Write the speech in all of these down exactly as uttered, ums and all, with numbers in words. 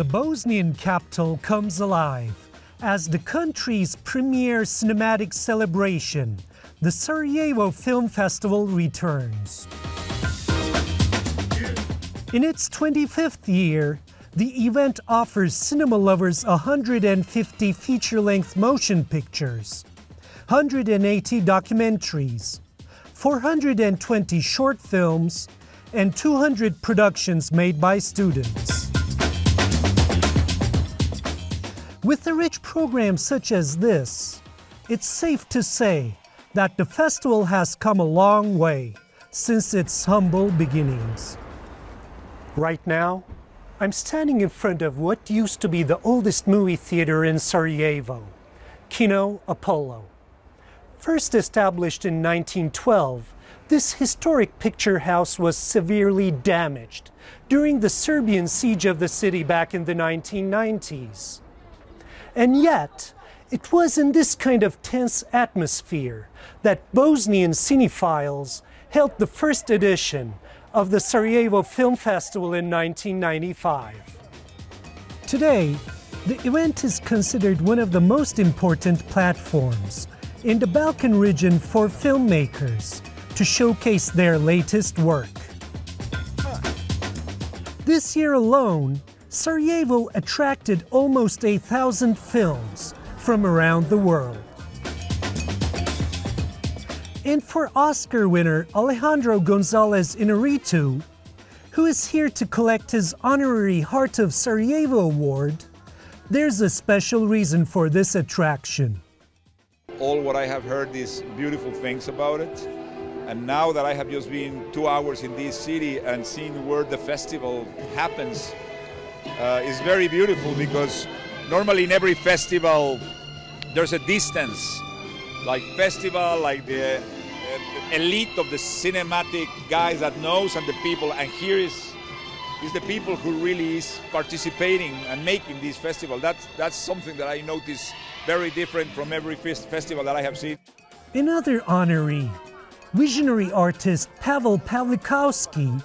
The Bosnian capital comes alive as the country's premier cinematic celebration, the Sarajevo Film Festival, returns. In its twenty-fifth year, the event offers cinema lovers one hundred fifty feature-length motion pictures, one hundred eighty documentaries, four hundred twenty short films, and two hundred productions made by students. With a rich program such as this, it's safe to say that the festival has come a long way since its humble beginnings. Right now, I'm standing in front of what used to be the oldest movie theater in Sarajevo, Kino Apollo. First established in nineteen twelve, this historic picture house was severely damaged during the Serbian siege of the city back in the nineteen nineties. And yet, it was in this kind of tense atmosphere that Bosnian cinephiles held the first edition of the Sarajevo Film Festival in nineteen ninety-five. Today, the event is considered one of the most important platforms in the Balkan region for filmmakers to showcase their latest work. This year alone, Sarajevo attracted almost eight thousand films from around the world. And for Oscar winner Alejandro González Iñárritu, who is here to collect his honorary Heart of Sarajevo Award, there's a special reason for this attraction. All what I have heard is beautiful things about it. And now that I have just been two hours in this city and seen where the festival happens, uh, is very beautiful, because normally in every festival there's a distance. Like festival, like the uh, elite of the cinematic guys that knows, and the people, and here is is the people who really is participating and making this festival. That's, that's something that I notice very different from every festival that I have seen. Another honoree, visionary artist Pavel Pavlikowski,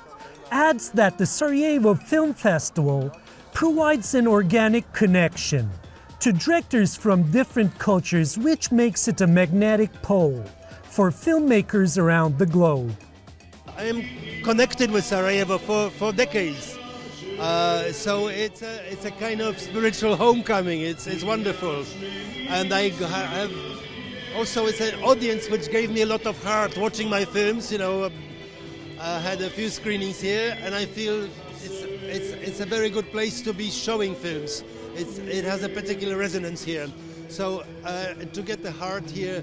adds that the Sarajevo Film Festival provides an organic connection to directors from different cultures, which makes it a magnetic pole for filmmakers around the globe. I am connected with Sarajevo for, for decades, uh, so it's a, it's a kind of spiritual homecoming. It's, it's wonderful, and I have also, it's an audience which gave me a lot of heart watching my films. You know, I had a few screenings here, and I feel it's, it's, it's a very good place to be showing films. It's, it has a particular resonance here. So uh, to get the heart here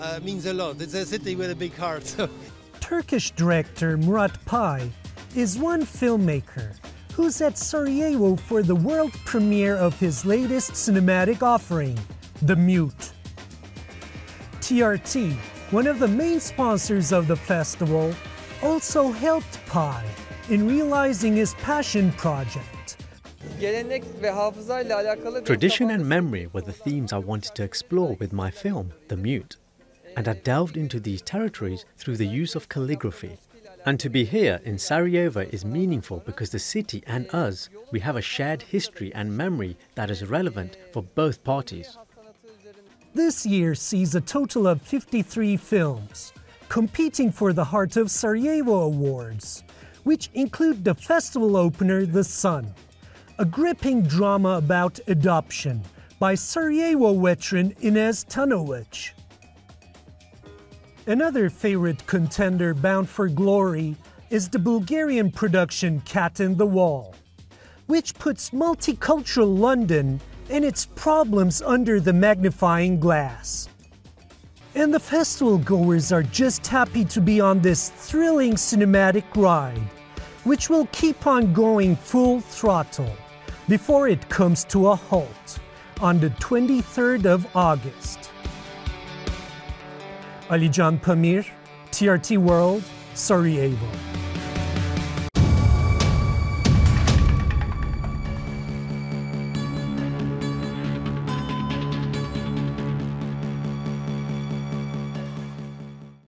uh, means a lot. It's a city with a big heart. So. Turkish director Murat Pai is one filmmaker who's at Sarajevo for the world premiere of his latest cinematic offering, The Mute. T R T, one of the main sponsors of the festival, also helped Pai in realizing his passion project. Tradition and memory were the themes I wanted to explore with my film, The Mute, and I delved into these territories through the use of calligraphy. And to be here in Sarajevo is meaningful because the city and us, we have a shared history and memory that is relevant for both parties. This year sees a total of fifty-three films competing for the Heart of Sarajevo Awards, which include the festival opener, The Sun, a gripping drama about adoption by Sarajevo veteran Ines Tanovic. Another favorite contender bound for glory is the Bulgarian production Cat in the Wall, which puts multicultural London and its problems under the magnifying glass. And the festival goers are just happy to be on this thrilling cinematic ride, which will keep on going full throttle before it comes to a halt on the twenty-third of August. Alican Pamir, T R T World, Sarajevo.